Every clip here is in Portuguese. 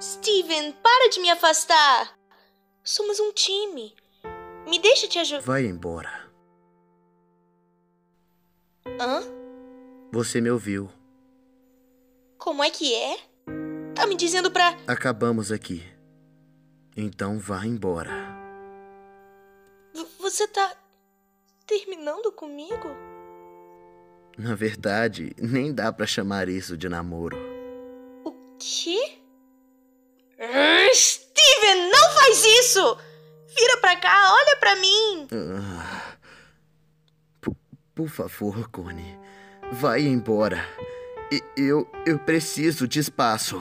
Steven, para de me afastar! Somos um time. Me deixa te ajudar. Vai embora. Hã? Você me ouviu. Como é que é? Tá me dizendo pra... Acabamos aqui. Então vá embora. Você tá... terminando comigo? Na verdade, nem dá pra chamar isso de namoro. O quê? Steven, não faz isso! Vira pra cá, olha pra mim! Por favor, Connie. Vai embora. Eu preciso de espaço.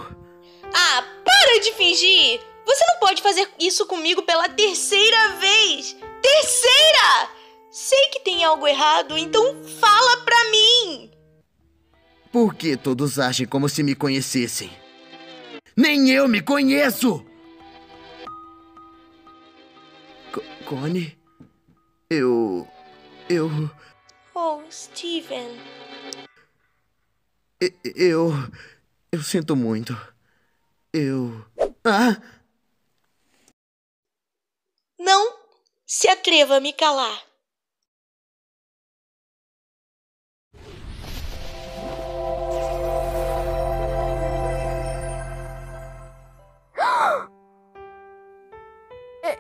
Ah, para de fingir! Você não pode fazer isso comigo pela terceira vez! Terceira! Sei que tem algo errado, então fala pra mim! Por que todos agem como se me conhecessem? Nem eu me conheço! Connie? Oh, Steven... Eu sinto muito. Não se atreva a me calar.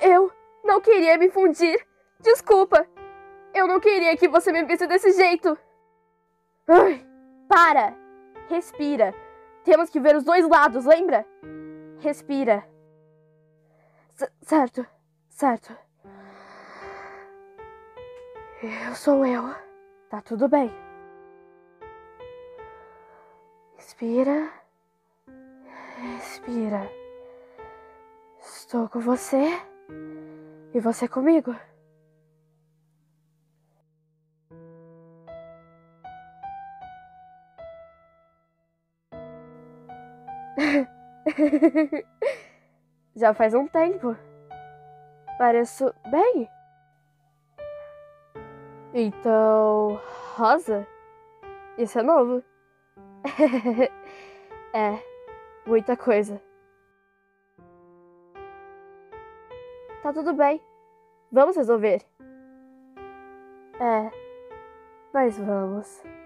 Eu não queria me fundir. Desculpa. Eu não queria que você me visse desse jeito. Ai, para! Respira. Temos que ver os dois lados, lembra? Respira. Certo. Eu sou eu. Tá tudo bem. Respira. Estou com você e você comigo. Já faz um tempo. Pareço bem. Então... rosa? Isso é novo. É, muita coisa. Tá tudo bem. Vamos resolver. É, nós vamos.